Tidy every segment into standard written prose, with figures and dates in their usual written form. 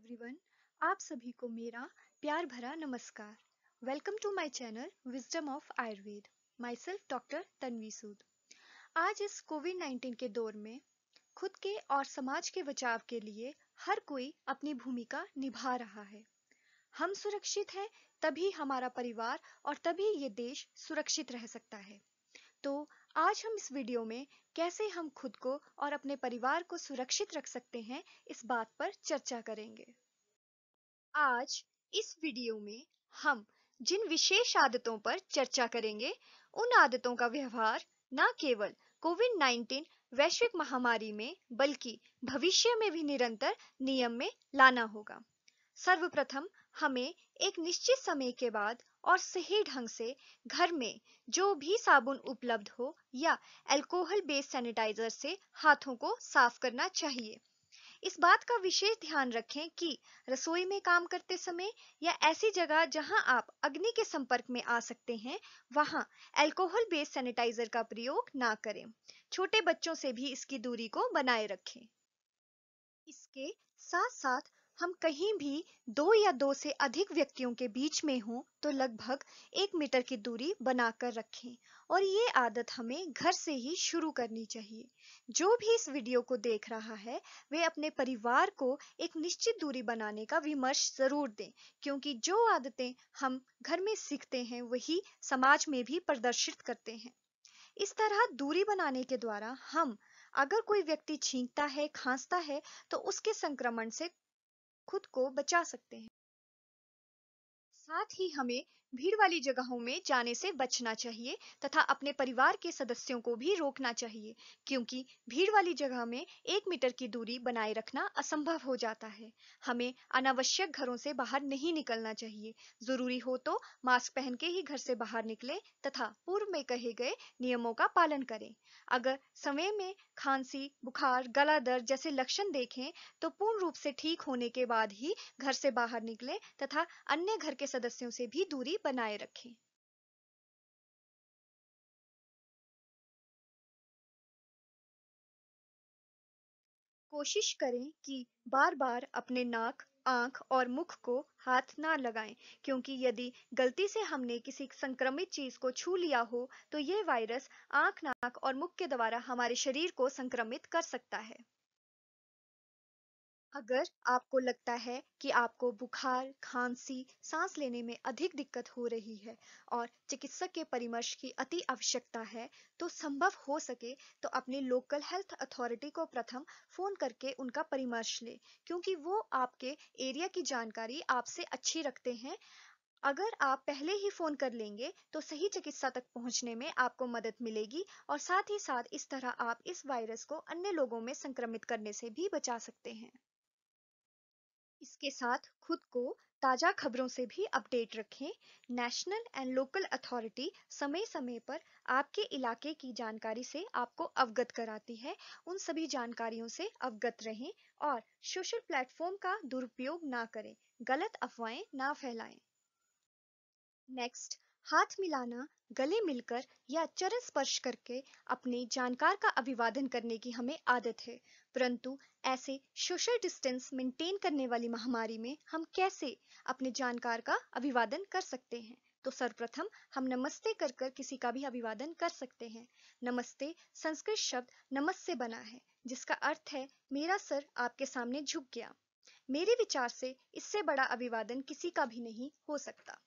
Everyone, आप सभी को मेरा प्यार भरा नमस्कार। Welcome to my channel wisdom of Ayurveda. My self doctor Tanvi Sood. आज इस कोविड-19 के दौर में खुद के और समाज के बचाव के लिए हर कोई अपनी भूमिका निभा रहा है। हम सुरक्षित हैं तभी हमारा परिवार और तभी ये देश सुरक्षित रह सकता है। तो आज हम इस वीडियो में कैसे हम खुद को और अपने परिवार को सुरक्षित रख सकते हैं, इस बात पर चर्चा करेंगे। आज इस वीडियो में हम जिन विशेष आदतों पर चर्चा करेंगे, उन आदतों का व्यवहार न केवल कोविड-19 वैश्विक महामारी में बल्कि भविष्य में भी निरंतर नियम में लाना होगा। सर्वप्रथम हमें एक निश्चित समय के बाद और सही ढंग से घर में जो भी साबुन उपलब्ध हो या अल्कोहल बेस्ड सैनिटाइजर से हाथों को साफ करना चाहिए। इस बात का विशेष ध्यान रखें कि रसोई में काम करते समय या ऐसी जगह जहां आप अग्नि के संपर्क में आ सकते हैं, वहां अल्कोहल बेस्ड सैनिटाइजर का प्रयोग ना करें। छोटे बच्चों से भी इसकी दूरी को बनाए रखें। इसके साथ साथ हम कहीं भी दो या दो से अधिक व्यक्तियों के बीच में हों तो लगभग 1 मीटर की दूरी बनाकर रखें, और ये आदत हमें घर से ही शुरू करनी चाहिए। जो भी इस वीडियो को देख रहा है, वे अपने परिवार को एक निश्चित दूरी बनाने का विमर्श जरूर दें, क्योंकि जो आदतें हम घर में सीखते हैं वही समाज में भी प्रदर्शित करते हैं। इस तरह दूरी बनाने के द्वारा हम, अगर कोई व्यक्ति छींकता है, खांसता है, तो उसके संक्रमण से खुद को बचा सकते हैं। साथ ही हमें भीड़ वाली जगहों में जाने से बचना चाहिए तथा अपने परिवार के सदस्यों को भी रोकना चाहिए, क्योंकि भीड़ वाली जगह में 1 मीटर की दूरी बनाए रखना असंभव हो जाता है। हमें अनावश्यक घरों से बाहर नहीं निकलना चाहिए। जरूरी हो तो मास्क पहन के ही घर से बाहर निकलें तथा पूर्व में कहे गए नियमों का पालन करें। अगर समय में खांसी, बुखार, गला दर्द जैसे लक्षण देखें तो पूर्ण रूप से ठीक होने के बाद ही घर से बाहर निकलें तथा अन्य घर के सदस्यों से भी दूरी बनाए रखें। कोशिश करें कि बार बार अपने नाक, आंख और मुख को हाथ ना लगाएं, क्योंकि यदि गलती से हमने किसी संक्रमित चीज को छू लिया हो तो यह वायरस आंख, नाक और मुख के द्वारा हमारे शरीर को संक्रमित कर सकता है। अगर आपको लगता है कि आपको बुखार, खांसी, सांस लेने में अधिक दिक्कत हो रही है और चिकित्सक के परामर्श की अति आवश्यकता है, तो संभव हो सके तो अपने लोकल हेल्थ अथॉरिटी को प्रथम फोन करके उनका परामर्श लें, क्योंकि वो आपके एरिया की जानकारी आपसे अच्छी रखते हैं। अगर आप पहले ही फोन कर लेंगे तो सही चिकित्सा तक पहुंचने में आपको मदद मिलेगी, और साथ ही साथ इस तरह आप इस वायरस को अन्य लोगों में संक्रमित करने से भी बचा सकते हैं। इसके साथ खुद को ताजा खबरों से भी अपडेट रखें। नेशनल एंड लोकल अथॉरिटी समय समय पर आपके इलाके की जानकारी से आपको अवगत कराती है। उन सभी जानकारियों से अवगत रहें और सोशल प्लेटफॉर्म का दुरुपयोग ना करें, गलत अफवाहें ना फैलाएं। नेक्स्ट, हाथ मिलाना, गले मिलकर या चरण स्पर्श करके अपने जानकार का अभिवादन करने की हमें आदत है, परंतु ऐसे सोशल डिस्टेंस मेंटेन करने वाली महामारी में हम कैसे अपने जानकार का अभिवादन कर सकते हैं? तो सर्वप्रथम हम नमस्ते कर किसी का भी अभिवादन कर सकते हैं। नमस्ते संस्कृत शब्द नमस् से बना है, जिसका अर्थ है मेरा सर आपके सामने झुक गया। मेरे विचार से इससे बड़ा अभिवादन किसी का भी नहीं हो सकता।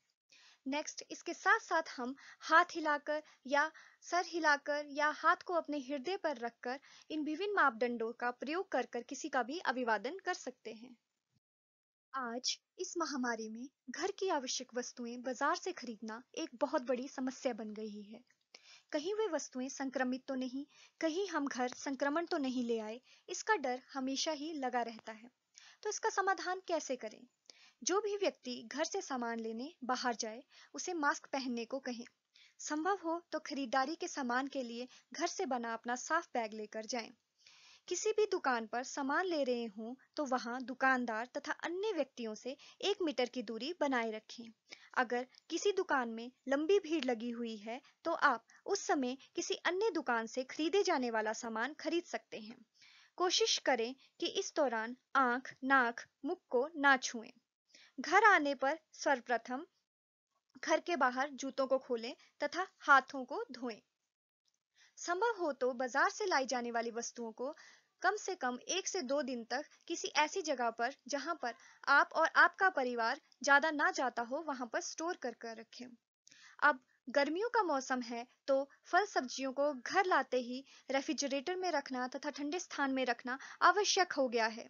नेक्स्ट, इसके साथ साथ हम हाथ हिलाकर या सर हिलाकर या हाथ को अपने हृदय पर रखकर इन विभिन्न मापदंडों का प्रयोग कर कर किसी का भी अभिवादन कर सकते हैं। आज इस महामारी में घर की आवश्यक वस्तुएं बाजार से खरीदना एक बहुत बड़ी समस्या बन गई है। कहीं वे वस्तुएं संक्रमित तो नहीं, कहीं हम घर संक्रमण तो नहीं ले आए, इसका डर हमेशा ही लगा रहता है। तो इसका समाधान कैसे करें? जो भी व्यक्ति घर से सामान लेने बाहर जाए उसे मास्क पहनने को कहें। संभव हो तो खरीदारी के सामान के लिए घर से बना अपना साफ बैग लेकर जाएं। किसी भी दुकान पर सामान ले रहे हों तो वहां दुकानदार तथा अन्य व्यक्तियों से 1 मीटर की दूरी बनाए रखें। अगर किसी दुकान में लंबी भीड़ लगी हुई है तो आप उस समय किसी अन्य दुकान से खरीदे जाने वाला सामान खरीद सकते हैं। कोशिश करें कि इस दौरान आंख, नाक, मुख को ना छुएं। घर आने पर सर्वप्रथम घर के बाहर जूतों को खोलें तथा हाथों को धोएं। संभव हो तो बाजार से लाई जाने वाली वस्तुओं को कम से कम 1 से 2 दिन तक किसी ऐसी जगह पर जहां पर आप और आपका परिवार ज्यादा ना जाता हो वहां पर स्टोर कर रखें। अब गर्मियों का मौसम है तो फल सब्जियों को घर लाते ही रेफ्रिजरेटर में रखना तथा ठंडे स्थान में रखना आवश्यक हो गया है,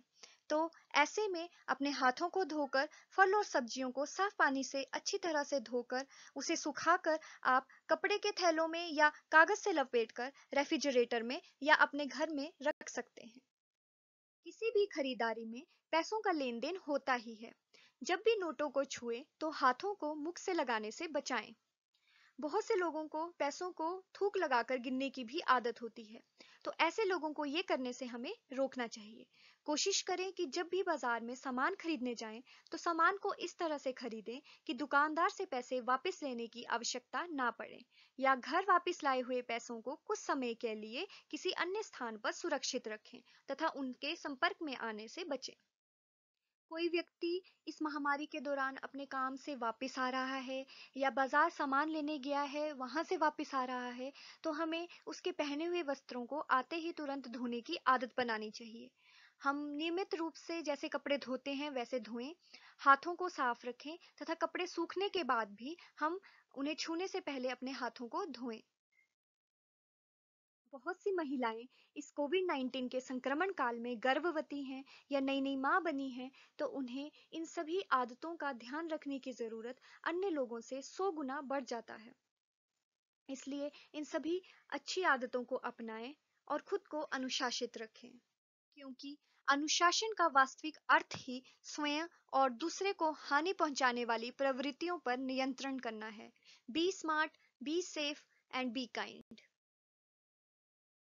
तो ऐसे में अपने हाथों को धोकर फल और सब्जियों को साफ पानी से अच्छी तरह से धोकर उसे सुखाकर आप कपड़े के थैलों में या कागज से लपेटकर रेफ्रिजरेटर में या अपने घर में रख सकते हैं। किसी भी खरीदारी में पैसों का लेन देन होता ही है। जब भी नोटों को छुए तो हाथों को मुख से लगाने से बचाएं। बहुत से लोगों को पैसों को थूक लगाकर गिनने की भी आदत होती है, तो ऐसे लोगों को ये करने से हमें रोकना चाहिए। कोशिश करें कि जब भी बाजार में सामान खरीदने जाएं तो सामान को इस तरह से खरीदें कि दुकानदार से पैसे वापस लेने की आवश्यकता ना पड़े या घर वापस लाए हुए पैसों को कुछ समय के लिए किसी अन्य स्थान पर सुरक्षित रखें तथा उनके संपर्क में आने से बचें। कोई व्यक्ति इस महामारी के दौरान अपने काम से वापस आ रहा है या बाजार सामान लेने गया है वहां से वापस आ रहा है तो हमें उसके पहने हुए वस्त्रों को आते ही तुरंत धोने की आदत बनानी चाहिए। हम नियमित रूप से जैसे कपड़े धोते हैं वैसे धोएं, हाथों को साफ रखें तथा कपड़े सूखने के बाद भी हम उन्हें छूने से पहले अपने हाथों को धोएं। बहुत सी महिलाएं इस कोविड-19 के संक्रमण काल में गर्भवती हैं या नई नई मां बनी हैं, तो उन्हें इन सभी आदतों का ध्यान रखने की जरूरत अन्य लोगों से 100 गुना बढ़ जाता है। इसलिए इन सभी अच्छी आदतों को अपनाएं और खुद को अनुशासित रखें, क्योंकि अनुशासन का वास्तविक अर्थ ही स्वयं और दूसरे को हानि पहुंचाने वाली प्रवृत्तियों पर नियंत्रण करना है। Be smart, be safe and be kind.